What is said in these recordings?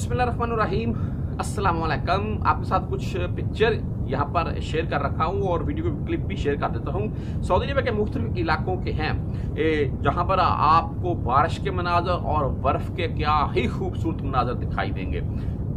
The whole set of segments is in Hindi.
बिस्मिल्लाहिर्रहमानिर्रहीम अस्सलामुअलैकुम। आपके साथ कुछ पिक्चर यहाँ पर शेयर कर रखा हूँ और वीडियो क्लिप भी शेयर कर देता हूँ। सऊदी अरब के मुख्तलिफ इलाकों के हैं जहाँ पर आपको बारिश के मनाजर और बर्फ़ के क्या ही खूबसूरत मनाजर दिखाई देंगे।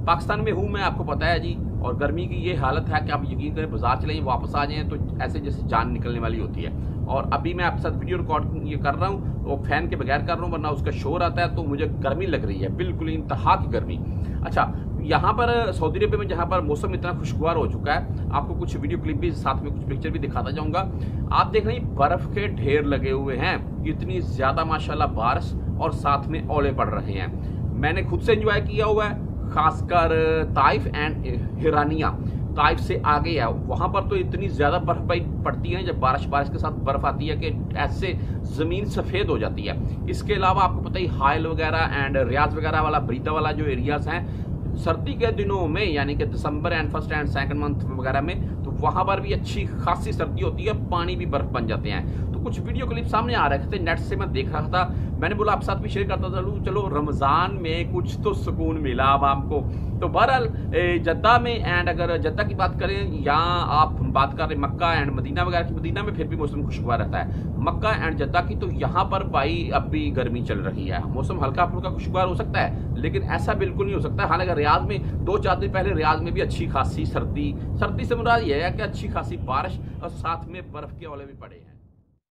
पाकिस्तान में हूँ मैं, आपको पता है जी, और गर्मी की ये हालत है कि आप यकीन करें बाजार चले वापस आ जाएँ तो ऐसे जैसे जान निकलने वाली होती है। और अभी मैं आपके साथ वीडियो रिकॉर्ड ये कर रहा हूँ वो फैन के बगैर कर रहा हूँ वरना उसका शोर आता है तो मुझे गर्मी लग रही है, बिल्कुल इंतहा की गर्मी। अच्छा, यहाँ पर सऊदी अरब में जहाँ पर मौसम इतना खुशगवार हो चुका है, आपको कुछ वीडियो क्लिप भी साथ में कुछ पिक्चर भी दिखाता जाऊँगा। आप देख रहे हैं बर्फ़ के ढेर लगे हुए हैं, इतनी ज़्यादा माशाल्लाह बारिश और साथ में ओले पड़ रहे हैं। मैंने खुद से इंजॉय किया हुआ है, खासकर ताइफ एंड हिरानिया, ताइफ से आगे है, वहाँ पर तो इतनी ज़्यादा बर्फबारी पड़ती है जब बारिश के साथ बर्फ़ आती है कि ऐसे ज़मीन सफ़ेद हो जाती है। इसके अलावा आपको पता ही हाइल वगैरह एंड रियाज वगैरह वाला ब्रीदा वाला जो एरियाज़ हैं सर्दी के दिनों में, यानी कि दिसंबर and first and second month वगैरह में, तो वहाँ पर भी अच्छी खासी सर्दी होती है, पानी भी बर्फ़ बन जाते हैं। तो कुछ वीडियो क्लिप सामने आ रहे थे, नेट से मैं देख रहा था, मैंने बोला आप साथ भी शेयर करता चलूँ, चलो रमज़ान में कुछ तो सुकून मिला अब आपको। तो बहरहाल जद्दा में एंड अगर जद्दा की बात करें या आप बात कर रहे मक्का एंड मदीना वगैरह की, मदीना में फिर भी मौसम खुशगवार रहता है, मक्का एंड जद्दा की तो यहाँ पर भाई अब भी गर्मी चल रही है। मौसम हल्का फुल्का खुशगवार हो सकता है लेकिन ऐसा बिल्कुल नहीं हो सकता। हालांकि रियाद में 2-4 दिन पहले रियाद में भी अच्छी खासी सर्दी से मुराद यह है कि अच्छी खासी बारिश और साथ में बर्फ़ के ओले भी पड़े हैं।